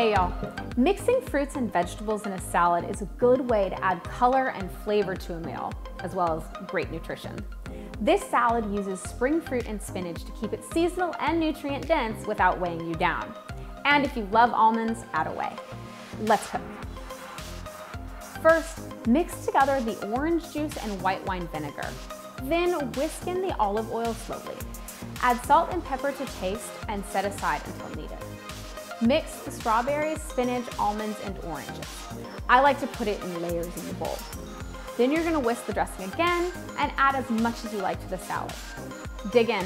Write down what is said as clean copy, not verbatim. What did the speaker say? Hey y'all, mixing fruits and vegetables in a salad is a good way to add color and flavor to a meal, as well as great nutrition. This salad uses spring fruit and spinach to keep it seasonal and nutrient dense without weighing you down. And if you love almonds, add away. Let's cook. First, mix together the orange juice and white wine vinegar. Then whisk in the olive oil slowly. Add salt and pepper to taste and set aside until needed. Mix the strawberries, spinach, almonds, and oranges. I like to put it in layers in the bowl. Then you're gonna whisk the dressing again and add as much as you like to the salad. Dig in.